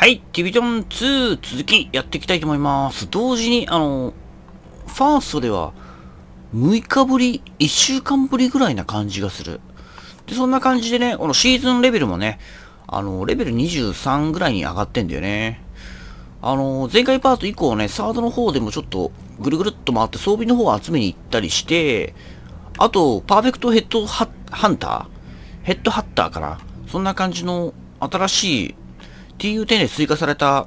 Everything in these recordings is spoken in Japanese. はい、ディビジョン2続きやっていきたいと思います。同時に、ファーストでは6日ぶり、1週間ぶりぐらいな感じがする。で、そんな感じでね、このシーズンレベルもね、レベル23ぐらいに上がってんだよね。前回パート以降ね、サードの方でもちょっとぐるぐるっと回って装備の方を集めに行ったりして、あと、パーフェクトヘッドハンター?ヘッドハッターかな?そんな感じの新しい TU10 で追加された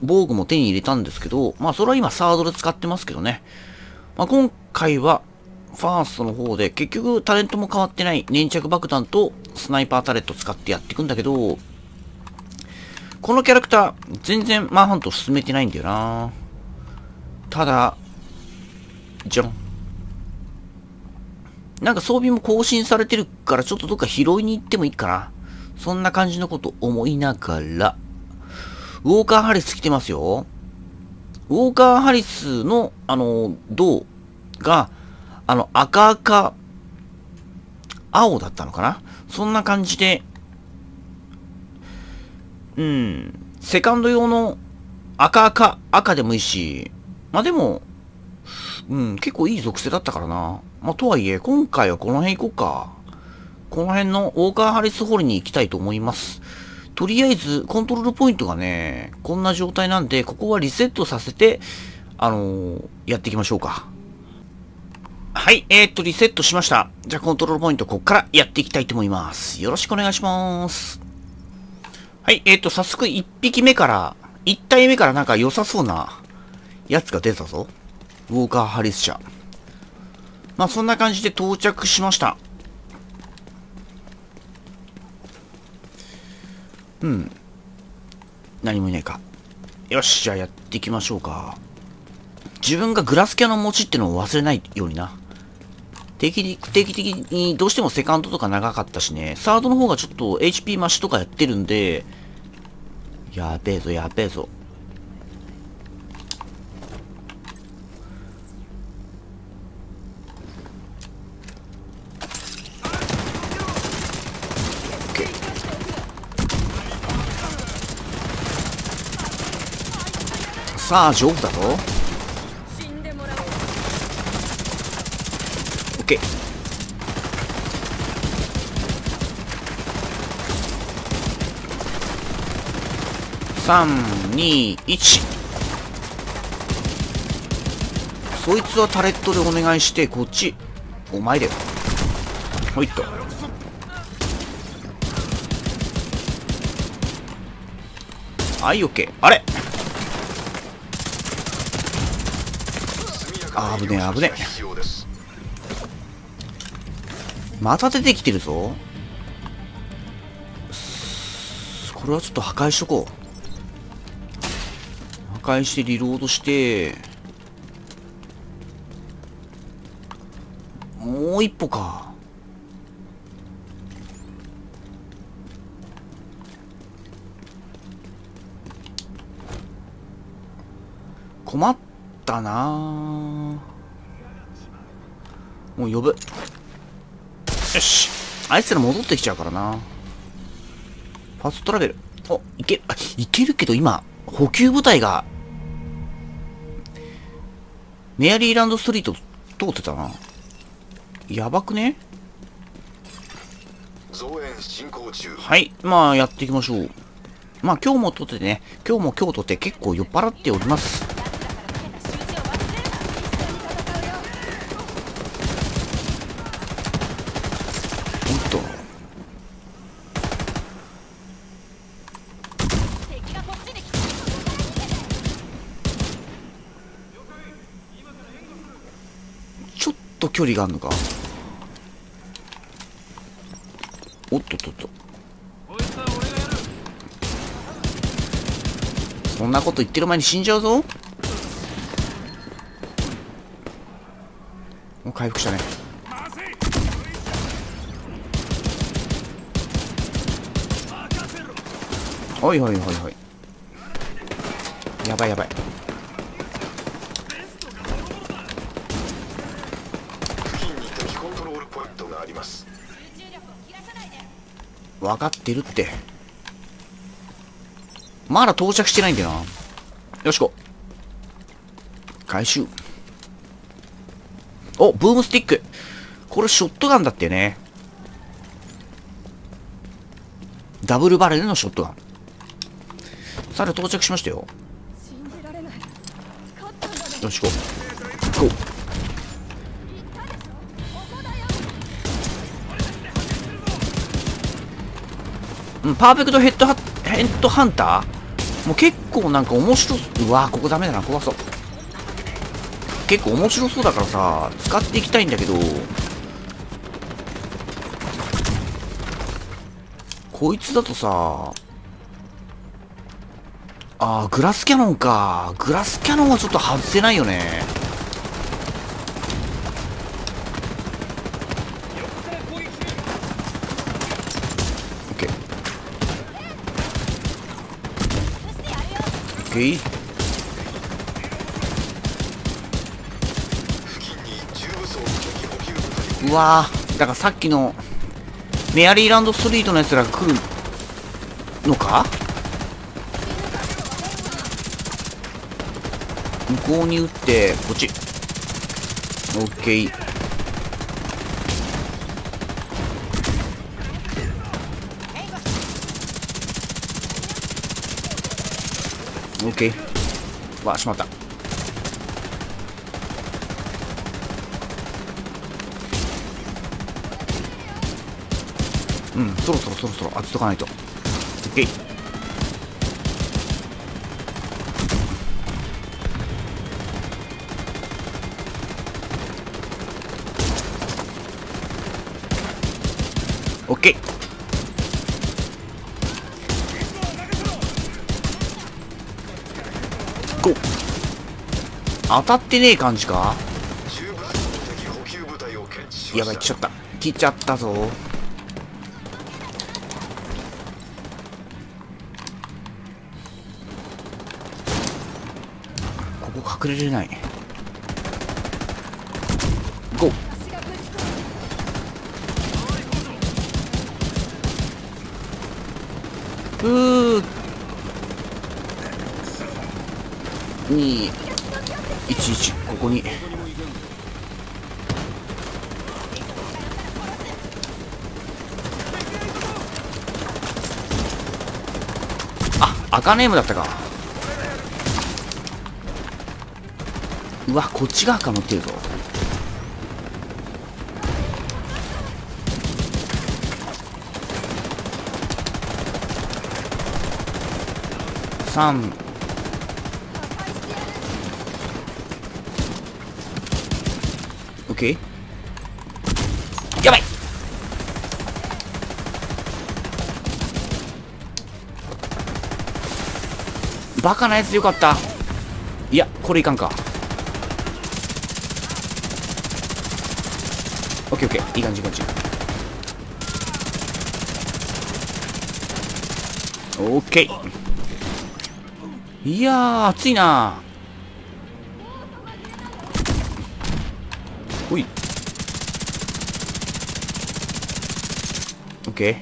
防具も手に入れたんですけど、まあそれは今サードで使ってますけどね。まあ今回はファーストの方で結局タレントも変わってない粘着爆弾とスナイパータレット使ってやっていくんだけど、このキャラクター全然マンハント進めてないんだよな。ただ、じゃん。なんか装備も更新されてるからちょっとどっか拾いに行ってもいいかな。そんな感じのこと思いながら、ウォーカーハリス来てますよ。ウォーカーハリスの、銅が、赤、青だったのかな?そんな感じで、うん、セカンド用の赤でもいいし、まあ、でも、うん、結構いい属性だったからな。まあ、とはいえ、今回はこの辺行こうか。この辺のウォーカーハリス掘りに行きたいと思います。とりあえず、コントロールポイントがね、こんな状態なんで、ここはリセットさせて、やっていきましょうか。はい、リセットしました。じゃあ、コントロールポイント、こっからやっていきたいと思います。よろしくお願いします。はい、早速、1体目からなんか良さそうなやつが出たぞ。ウォーカーハリス社。まあ、そんな感じで到着しました。うん。何もいないか。よし、じゃあやっていきましょうか。自分がグラスキャノン持ちってのを忘れないようにな。定期的にどうしてもセカンドとか長かったしね。サードの方がちょっと HP 増しとかやってるんで、やべえぞ、やべえぞ。さあ、上手だぞ。OK。3、2、1。そいつはタレットでお願いして、こっち。お前だよ。ほいっと。はい、OK。あれ?あぶねえ、あぶねえ。また出てきてるぞ。これはちょっと破壊しとこう。破壊してリロードして。もう一歩か。困ったなぁ。もう呼ぶ。よし。あいつら戻ってきちゃうからな。ファーストトラベル。お、いけるけど今、補給部隊が、メアリーランドストリート通ってたな。やばくね?はい。まあ、やっていきましょう。まあ、今日とって結構酔っ払っております。距離があるのか。おっとっとっと。そんなこと言ってる前に死んじゃうぞ。もう回復したね。はいはいはいはい。やばいやばい。分かってるって。まだ到着してないんだよな。よしこ。回収。お、ブームスティック。これショットガンだってね。ダブルバレルのショットガン。さて到着しましたよ。よしこ。こう。うん、パーフェクトヘッドハンターもう結構なんか面白そう。うわー、ここダメだな、怖そう。結構面白そうだからさ、使っていきたいんだけど。こいつだとさ、あー、グラスキャノンか。グラスキャノンはちょっと外せないよね。オッケー。うわー、だからさっきのメアリーランドストリートのやつらが来るのか。向こうに打ってこっち。オッケー。オッケー。わあ、しまった。うん、そろそろ当てとかないと。オッケー。オッケー。当たってねえ感じか。やばい、来ちゃったぞ。ここ隠れれない。ゴー。211、ここにアカネームだったか。うわ、こっち側か持ってるぞ。3やばい。バカなやつでよかった。いや、これいかんか。オッケーオッケー、いい感じいい感じ。オッケー。いやー、熱いな。ほい。オッケー。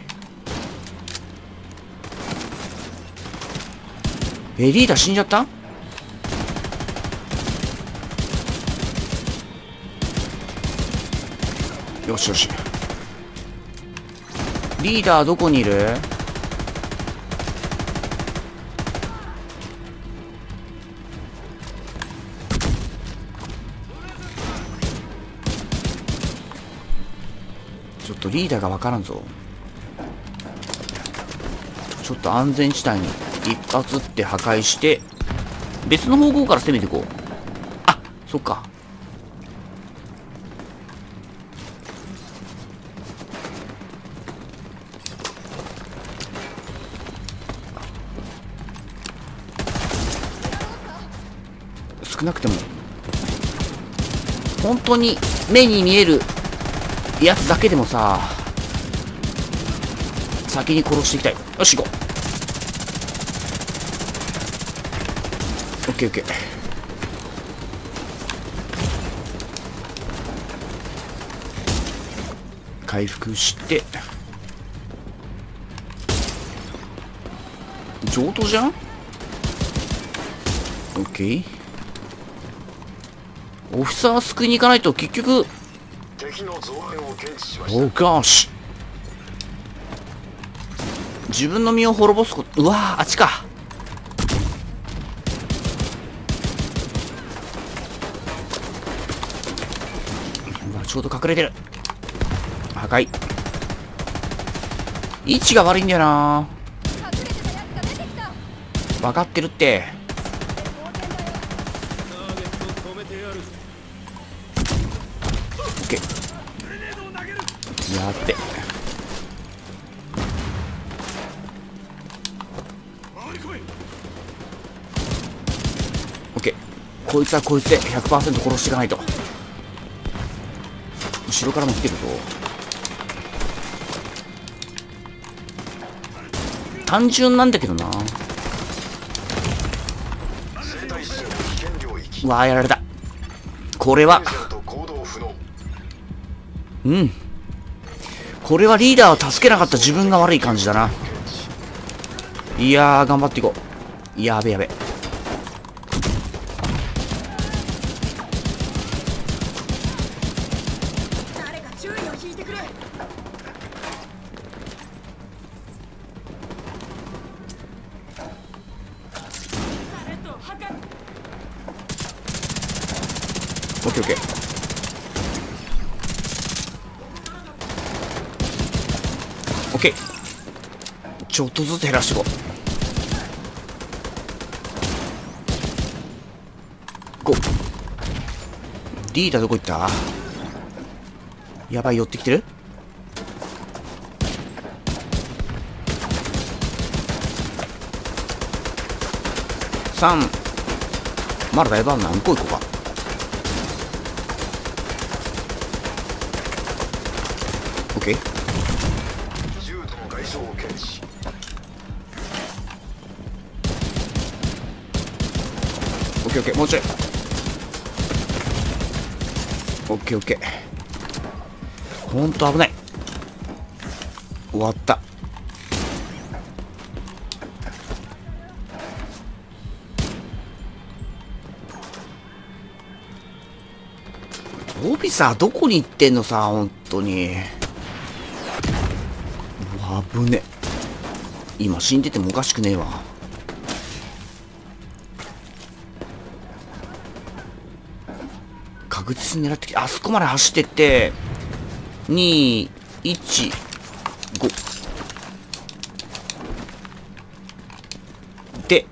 リーダー死んじゃった。よしよし。リーダーどこにいる。ちょっとリーダーが分からんぞ。ちょっと安全地帯に一発って破壊して、別の方向から攻めていこう。あ、そっか。少なくても本当に目に見えるやつだけでもさ、先に殺していきたい。よし、行こう。オッケーオッケー。回復して上等じゃん。オッケー。オフィサー救いに行かないと結局。おかし。自分の身を滅ぼすこと。うわー、あっちか。ちょうど隠れてる。破壊。位置が悪いんだよな。分かってるって。オッケー。やって。オッケー。こいつはこいつで 100% 殺していかないと。後ろからも来てるぞ。単純なんだけどな。うわあ、やられた。これはこれはリーダーを助けなかった自分が悪い感じだな。いやー、頑張っていこう。やべやべ。オッケーオッケーオッケー。ちょっとずつ減らしていこう。こうリーダーどこ行った。やばい、寄ってきてる。3まだだいぶあるな。向こう行こうか。オッケー、もうちょい。オッケー。ほんと危ない。終わった。オビさ、どこに行ってんのさ、ほんとに。危ね。今死んでてもおかしくねえわ。確実に狙ってきて、あそこまで走ってって、2、1、5。で、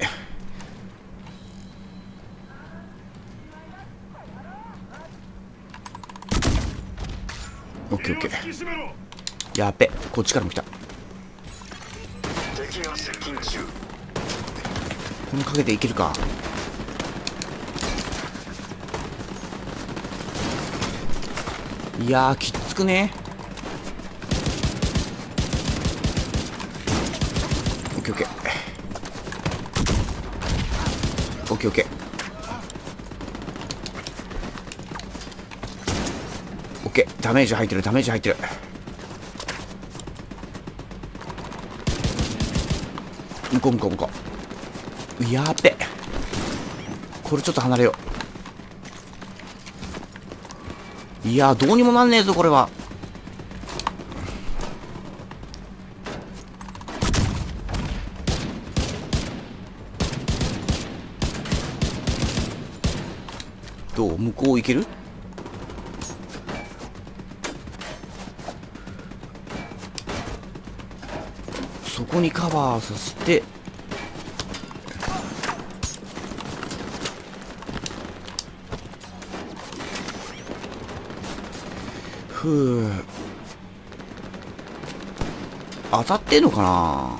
オッケー。やべ、こっちからも来た。この陰でいけるか。いやー、きっつくね。オッケー。ダメージ入ってる、向こう。やべ、これちょっと離れよう。いやー、どうにもなんねえぞこれは。どう、向こう行ける。そこにカバーさせて、ふう、当たってんのかな。オ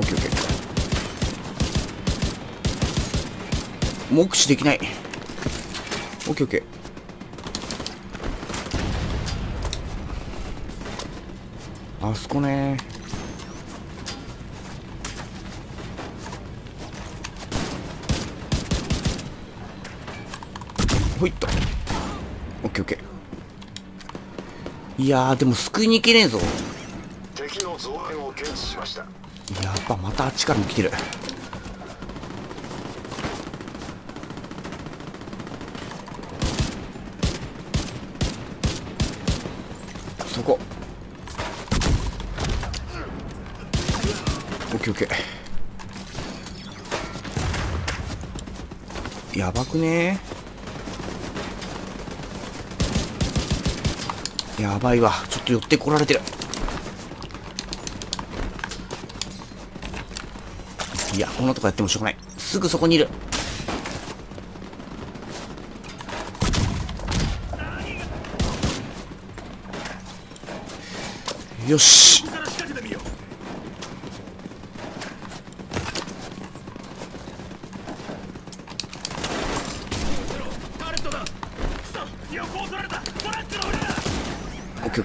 ッケー。目視できない。オッケー。あそこね。ほいっと。オッケー。いやー、でも救いに行けねえぞ。敵の増援を検知しました。やっぱまたあっちからも来てる。そこ。オッケーオッケー。やばくねー。やばいわ。ちょっと寄ってこられてる。いや、こんなとこやってもしょうがない。すぐそこにいる。よし。オッケーオッケ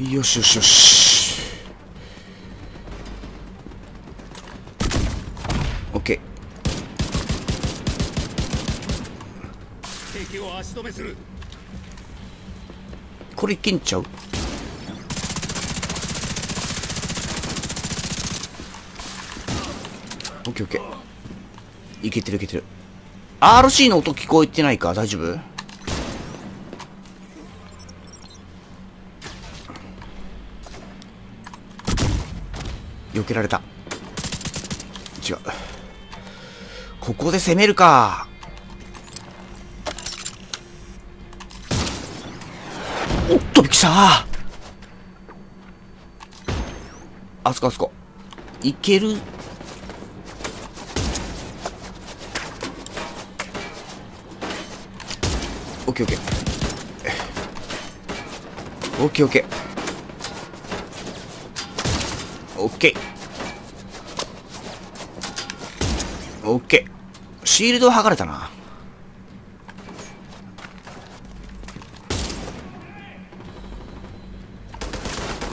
ー。よしよしよし。オッケー。敵を足止めする。これいけんちゃう？オッケーオッケー。いけてるいけてる。RC の音聞こえてないか？大丈夫？避けられた。違う。ここで攻めるか。おっと、びっくりした。あそこあそこいける。オッケーオッケーオッケーオッケーオッケーオッケー。シールドはがれたな。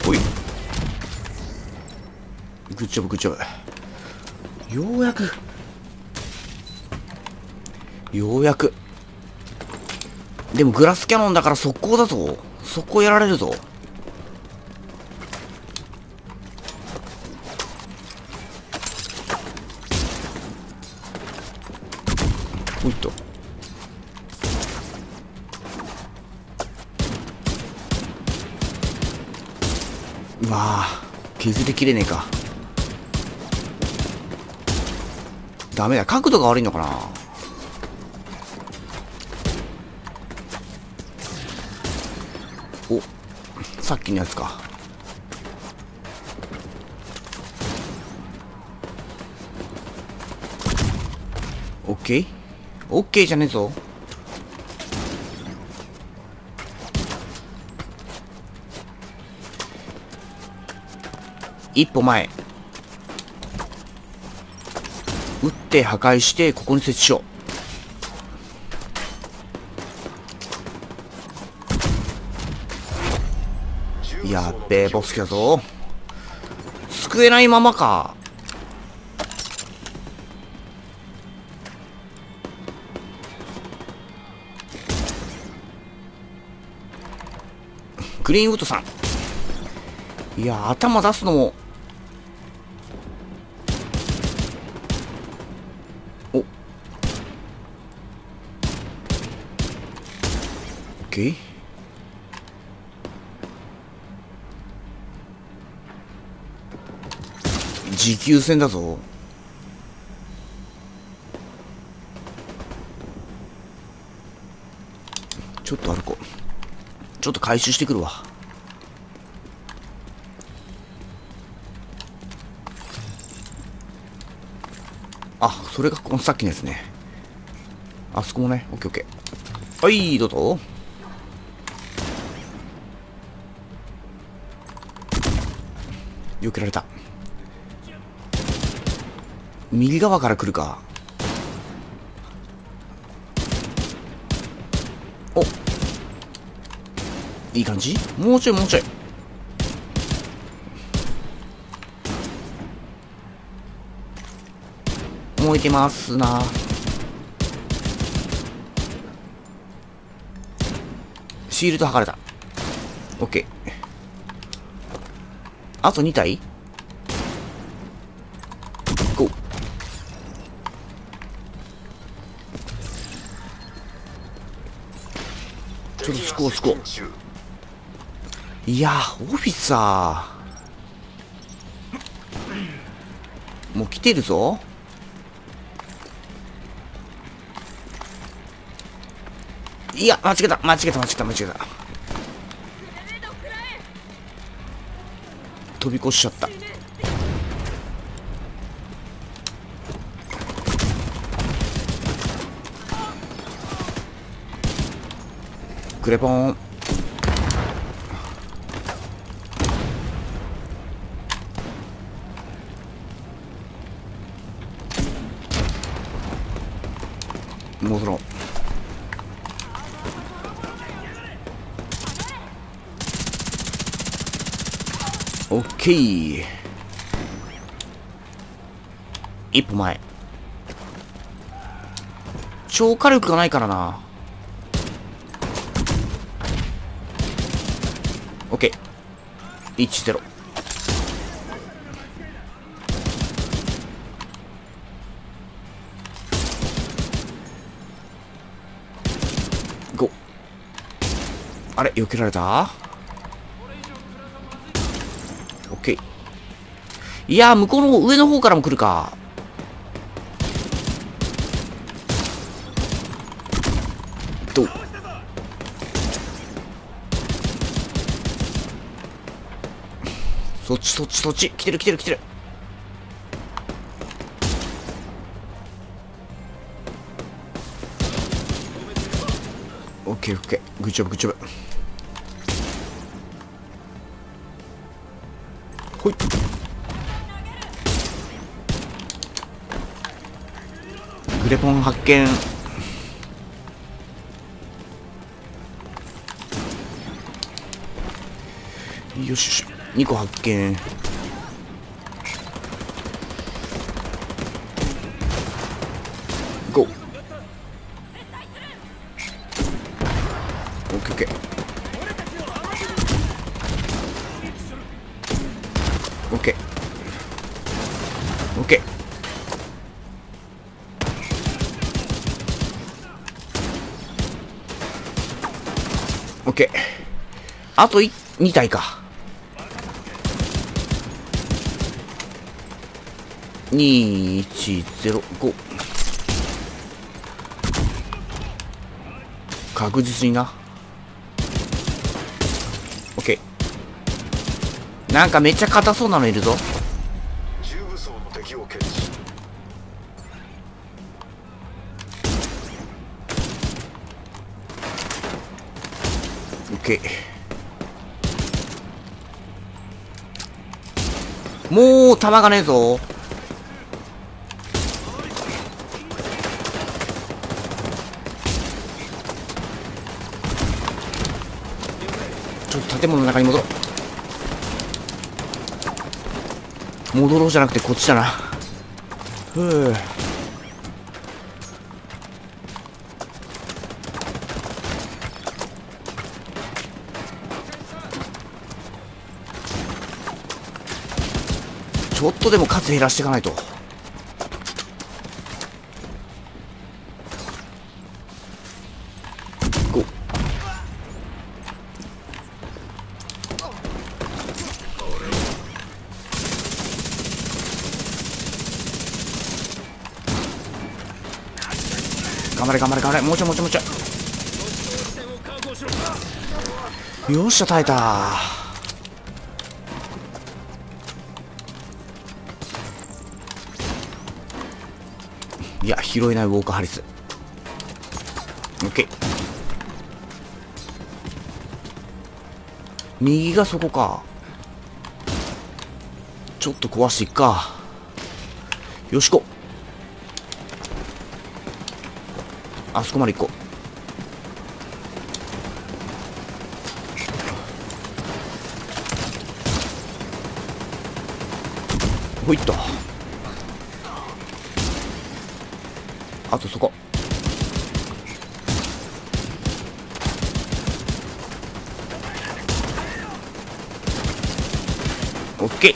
ほい、グッジョブグッジョブ。ようやくでもグラスキャノンだから速攻だぞ。速攻やられるぞ。おいっと。うわー、削りきれねえか。ダメだ、角度が悪いのかな。お、さっきのやつか。オッケーオッケーじゃねえぞ。一歩前。撃って破壊してここに設置しよう。やっべえ、ボス来たぞ。救えないままか。グリーンウッドさん。いや、頭出すのも。お。オッケー。持久戦だぞ。ちょっと歩こう。ちょっと回収してくるわ。あ、それがこのさっきのやつね。あそこもね。オッケーオッケー。はい、どうぞ。避けられた。右側から来るか。いい感じ。もうちょいもうちょい。燃えてますな。シールド剥がれた。OK。あと2体 ?GO。ちょっとスコースコー。いやー、オフィサー。もう来てるぞ。いや、間違えた。飛び越しちゃった。クレポン。戻ろう。オッケー、一歩前。超火力がないからな。オッケー、10。5。あれ、避けられた？いやー、向こうの上の方からも来るか。どう？そっち。来てる。オッケー。グッジョブ。ほい。グレポン発見。よし、2個発見。5。 OKOK。 OK。オッケー、あと2体か。2105。確実にな。オッケー。なんかめっちゃ硬そうなのいるぞ。重武装の敵を検知。OK。 もう弾がねえぞ。ちょっと建物の中に戻ろう。戻ろうじゃなくてこっちだな。ふう。ちょっとでも数減らしていかないと。5。頑張れ。もうちょい。よっしゃ、耐えた。いや、拾えない。ウォーカーハリス。OK。右がそこか。ちょっと壊していっか。よしこ。あそこまで行こう。ほいっと。あとそこ。オッケー。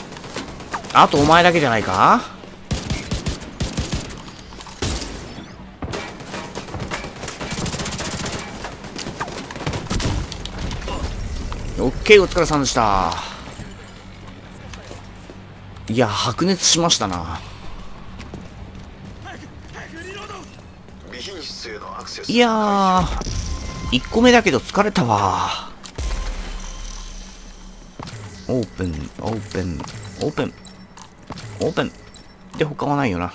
あとお前だけじゃないか。オッケー、お疲れさんでした。いや、白熱しましたな。いやー、1個目だけど疲れたわ。オープン、オープン、オープン、オープンで他はないよな。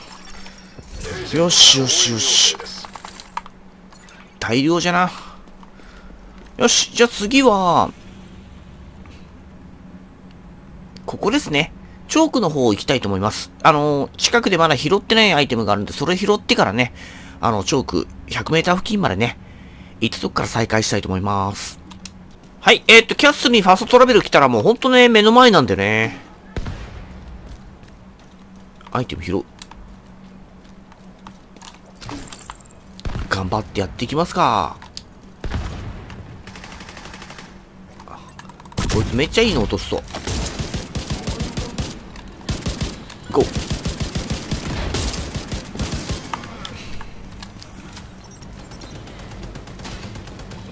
よしよしよし、大量じゃな。よし、じゃあ次はここですね。チョークの方行きたいと思います。近くでまだ拾ってないアイテムがあるんで、それ拾ってからね、チョーク 100m 付近までね、行ったとこから再開したいと思います。はい、キャッスルにファーストトラベル来たらもうほんとね、目の前なんでね。アイテム拾う。頑張ってやっていきますか。こいつめっちゃいいの落とすと。ゴー。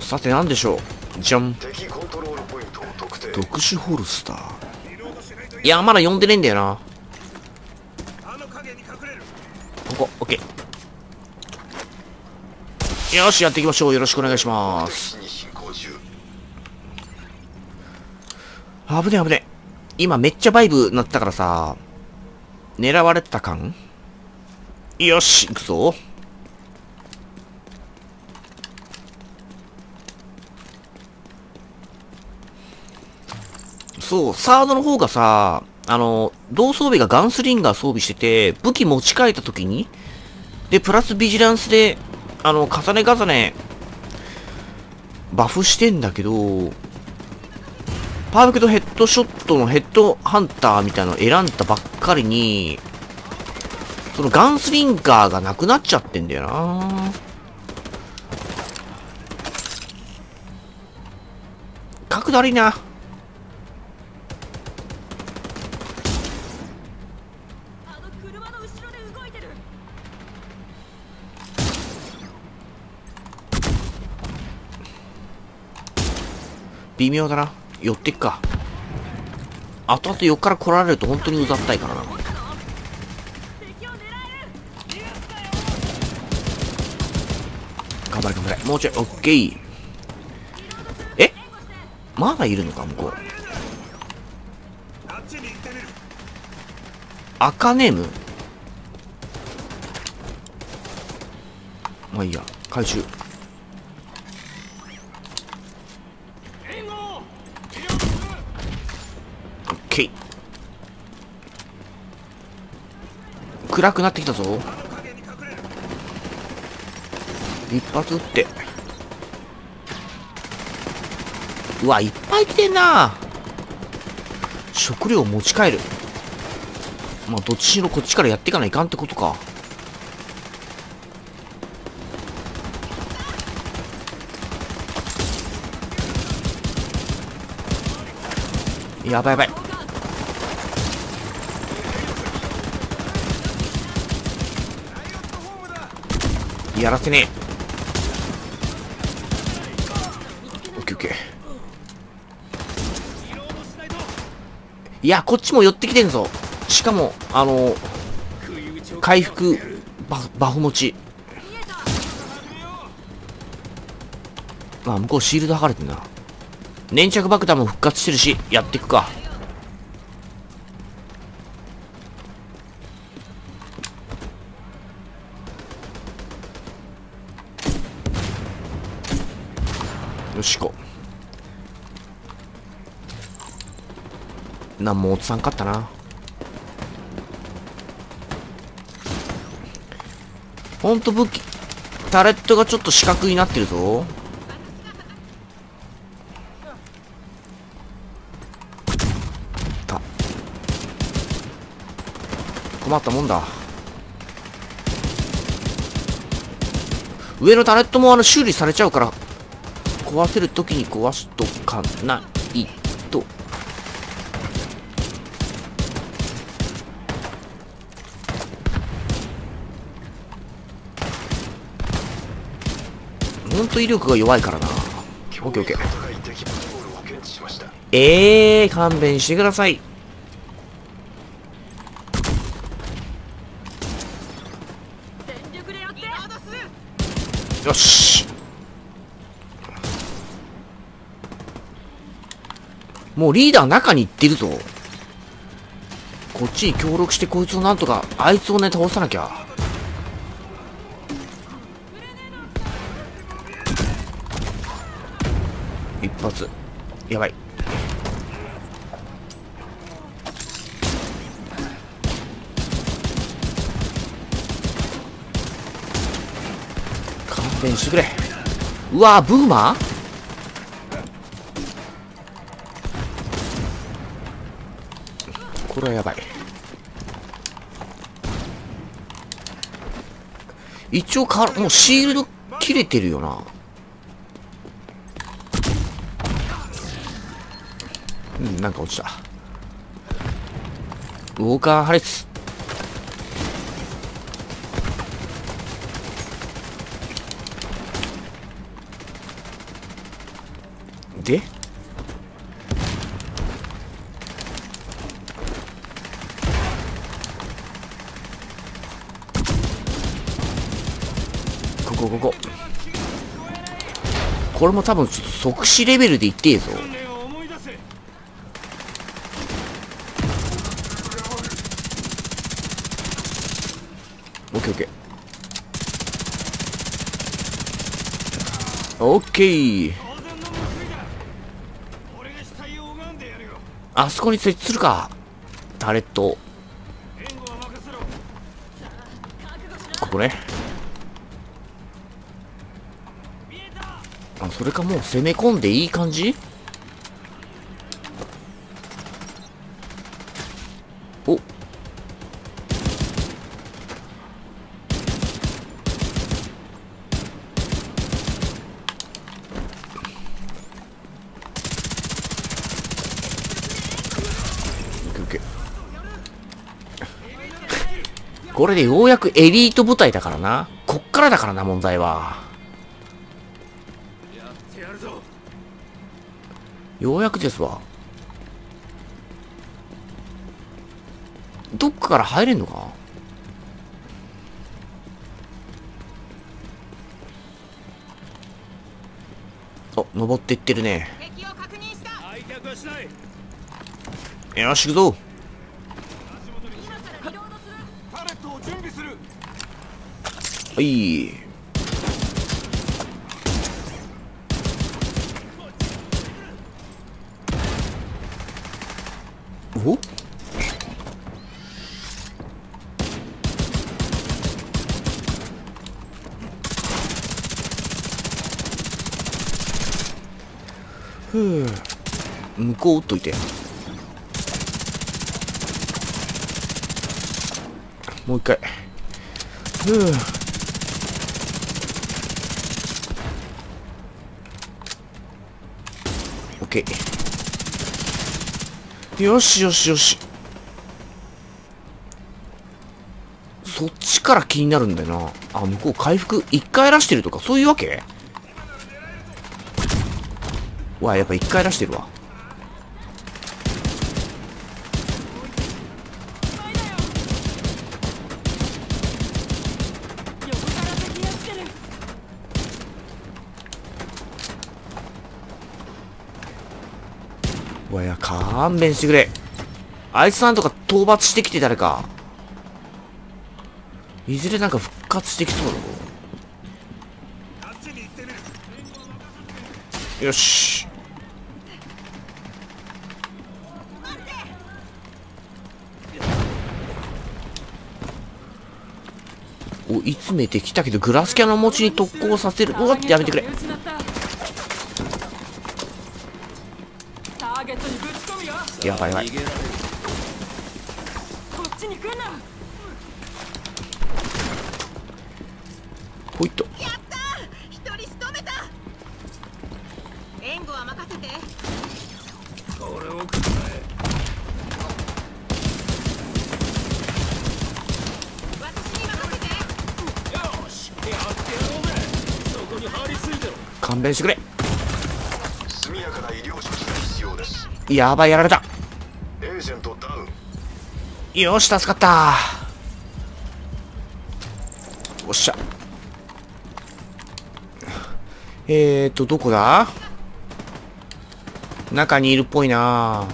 さて何でしょう。じゃん、特殊ホルスター。いや、まだ呼んでねえんだよな。ここオッケー。よし、やっていきましょう。よろしくお願いします。危ねえ危ねえ、今めっちゃバイブなってたからさ、狙われてた感。よし、行くぞ。そう、サードの方がさ、同装備がガンスリンガー装備してて、武器持ち替えた時に、で、プラスビジランスで、重ね重ね、バフしてんだけど、パーフェクトヘッドショットのヘッドハンターみたいなの選んだばっかりに、そのガンスリンガーがなくなっちゃってんだよな。角度悪いな。微妙だな。寄ってっか。後々横から来られると本当にうざったいからな。頑張れ頑張れ、もうちょい。オッケー。え、まだいるのか、向こう。アカネーム、まあいいや、回収。暗くなってきたぞ。一発撃って。うわ、いっぱい来てんな。食料持ち帰る。まあどっちしろこっちからやっていかないかんってことか。やばいやばい。やらせねえ。オッケーオッケー。いや、こっちも寄ってきてんぞ。しかも回復バフ持ち。あ、向こうシールド剥がれてんな。粘着爆弾も復活してるし、やっていくか。よし、こなんも落とさんかったな。ほんと武器タレットがちょっと四角になってるぞ。困ったもんだ。上のタレットも修理されちゃうから、壊せるときに壊しとかないと。ほんと威力が弱いからな。オッケーオッケー。勘弁してください。よし、もうリーダー中に行ってるぞ。こっちに協力してこいつをなんとか、あいつをね倒さなきゃ。一発やばい。勘弁してくれ。うわー、ブーマーこれはやばい。一応もうシールド切れてるよな。うん、なんか落ちた。ウォーカー破裂。でこここれも多分ちょっと即死レベルでいってえぞ。オッケーオッケーオッケー。あそこに設置するか、タレット。ここね。あ、それかもう攻め込んでいい感じ。おっ、これでようやくエリート部隊だからな。こっからだからな、問題は。ようやくですわ。どっかから入れんのか。あ、登っていってるね。よし、行くぞ。はい、お、ふう、向こう打っといて。もう一回。ふう、オッケー。よしよしよし。そっちから気になるんだよな。あ、向こう回復1回出してるとかそういうわけ。わ、やっぱ1回出してるわ。いや、勘弁してくれ。あいつなんとか討伐してきて、誰かいずれなんか復活してきそうだぞ。よし、追い詰めてきたけどグラスキャノン持ちに特攻させる。うわってやめてくれ。やばいやばい。ほいっと。やったー、一人仕留めた。援護は任せて。これをください。私に任せて。よし、やってやろうぜ。そこ勘弁してくれ。速やかな医療処置が必要です。やばい、やられた。エージェントダウン。よし、助かった。おっしゃ。どこだ？中にいるっぽいな。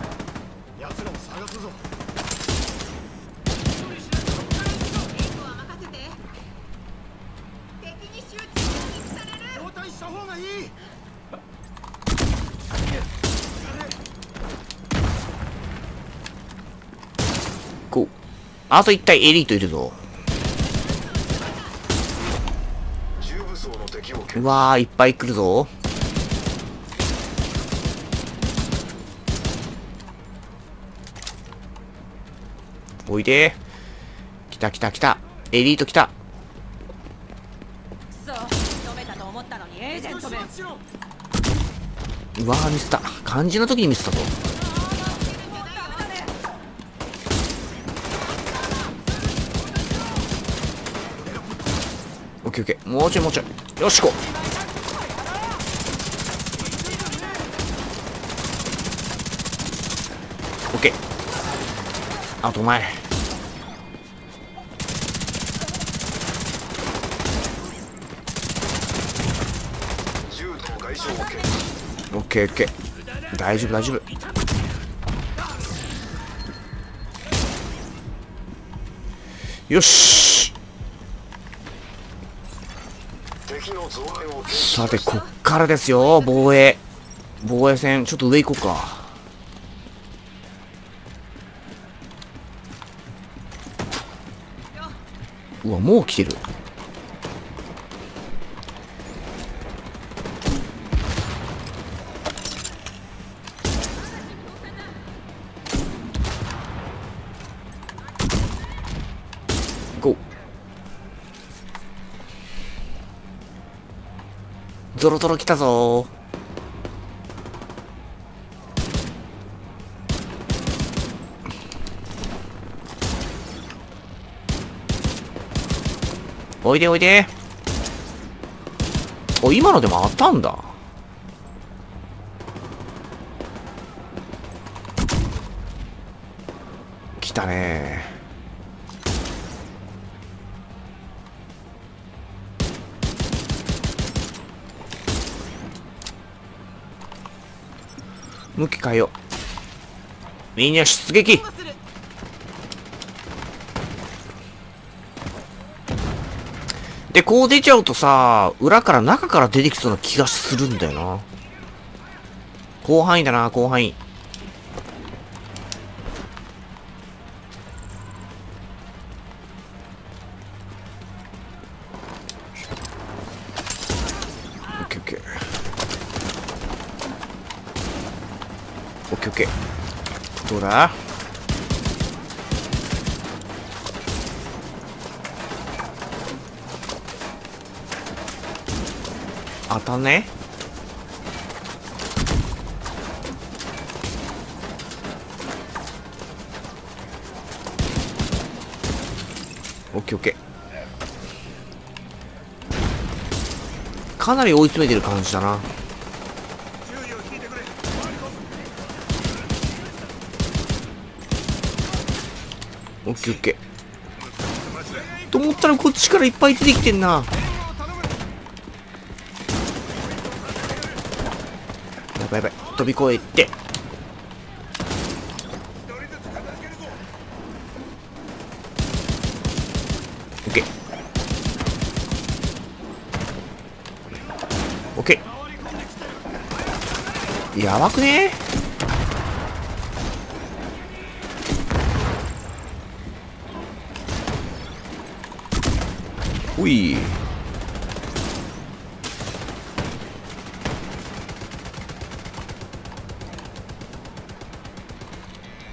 こう、あと一体エリートいるぞ。うわー、いっぱい来るぞ。おいで。来た来た来た。エリート来た。うわー、ミスった。肝心の時にミスったぞ。オッケーオッケー。もうちょいもうちょい。よし、こう。あとお前、オッケーオッケー。大丈夫大丈夫。よし。さて、こっからですよ。防衛戦。ちょっと上行こうか。うわ、もう来てる。ゴー。ゾロゾロ来たぞー。おいでおいで。お、今のでもあったんだ。来たね。向き変えよう。みんな出撃。で、こう出ちゃうとさ、裏から中から出てきそうな気がするんだよな。広範囲だな、広範囲。オッケーオッケー。オッケーオッケー。どうだ？当たんね。オッケーオッケー。かなり追い詰めてる感じだな。オッケーオッケー。と思ったらこっちからいっぱい出てきてんな。やばい、飛び越えて。オッケーオッケー。やばくねー。おいー。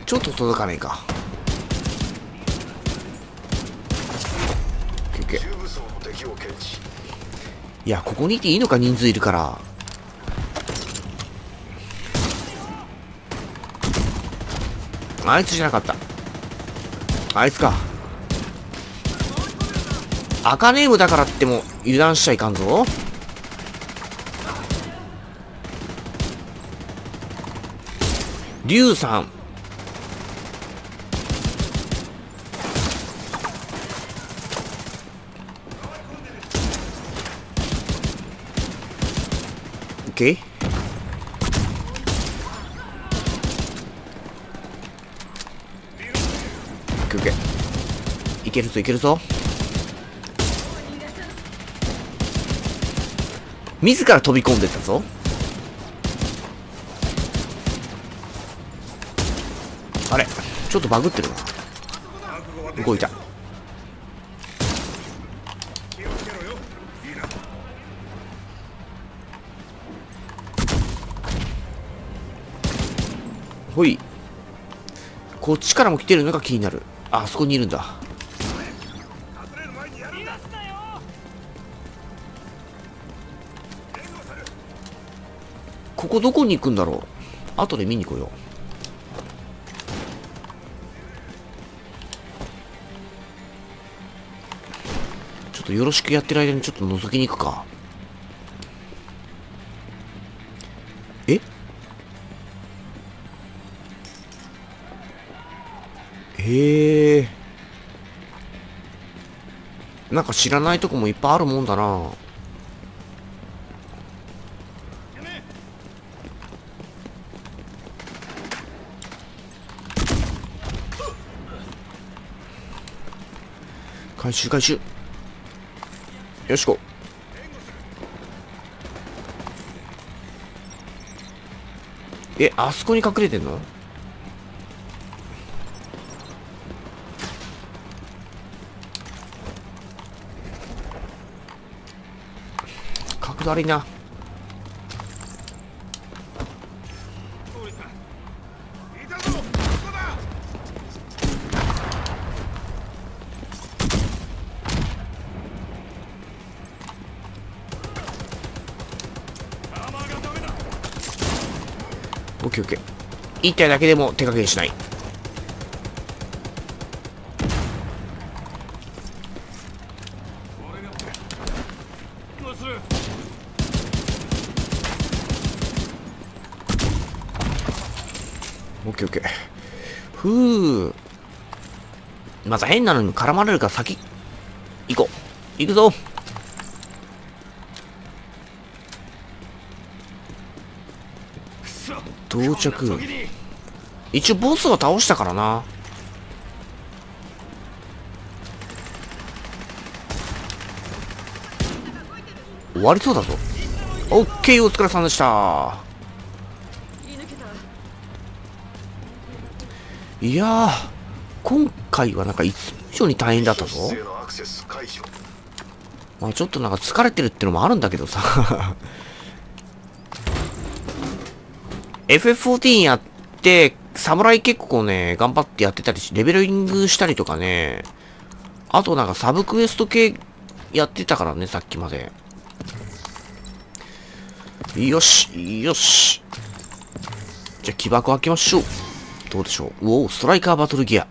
ちょっと届かねえか。いや、ここにいていいのか、人数いるから。あいつじゃなかった。あいつか。赤ネームだからっても油断しちゃいかんぞ。龍さん。OK。いけるぞいけるぞ。自ら飛び込んでったぞ。あれちょっとバグってるわ。動いた。ほい、こっちからも来てるのが気になる。あそこにいるんだ。ここどこに行くんだろう。後で見に来よう。ちょっとよろしくやってる間にちょっと覗きに行くか。へえ、なんか知らないとこもいっぱいあるもんだな。回収回収、よしこ。あそこに隠れてんの？悪いな。オッケーオッケー。一体だけでも手加減しない。オッケーオッケー。ふう。また変なのに絡まれるから先、行こう。行くぞ。到着。一応ボスは倒したからな。終わりそうだぞ。オッケー、お疲れさんでした。いやー、今回はなんかいつも以上に大変だったぞ。まあちょっとなんか疲れてるってのもあるんだけどさFF14 やって侍結構ね頑張ってやってたりし、レベリングしたりとかね、あとなんかサブクエスト系やってたからね、さっきまで。よしよし、じゃあ起爆開けましょう。どうでしょう。おお、ストライカーバトルギア。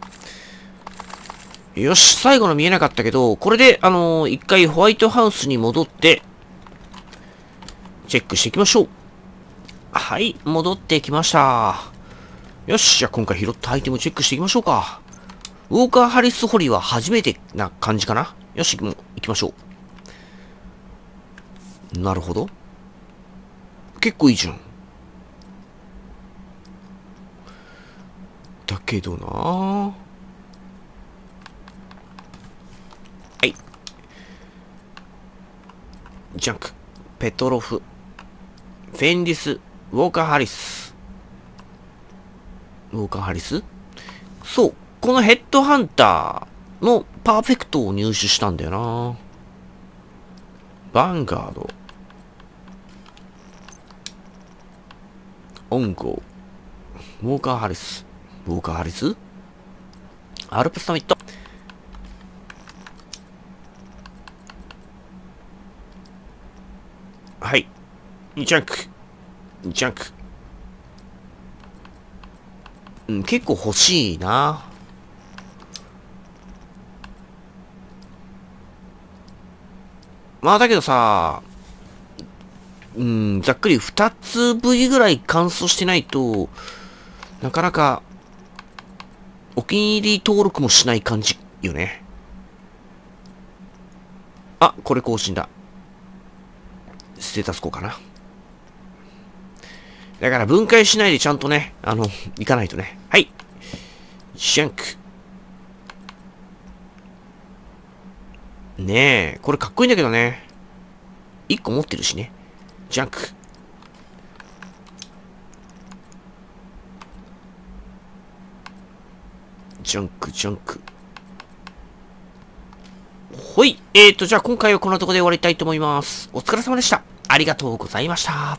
よし、最後の見えなかったけど、これで、一回ホワイトハウスに戻って、チェックしていきましょう。はい、戻ってきました。よし、じゃあ今回拾ったアイテムをチェックしていきましょうか。ウォーカー・ハリス・ホリーは初めてな感じかな。よし、もう行きましょう。なるほど。結構いいじゃん。だけどなぁ。はい。ジャンク、ペトロフ、フェンリス、ウォーカー・ハリス。ウォーカー・ハリス？そう、このヘッドハンターのパーフェクトを入手したんだよなぁ。バンガード。オンゴー。ウォーカー・ハリス。ウォーカー・ハリス？アルプスサミット。はい。ジャンク。ジャンク。うん、結構欲しいな。まあ、だけどさ、ざっくり2つ V ぐらい完走してないと、なかなか、お気に入り登録もしない感じよね。あ、これ更新だ。ステータスこうかな。だから分解しないでちゃんとね、いかないとね。はい。ジャンク。ねえ、これかっこいいんだけどね。1個持ってるしね。ジャンク。ジャンク、ジャンク。ほい。じゃあ今回はこんなところで終わりたいと思います。お疲れ様でした。ありがとうございました。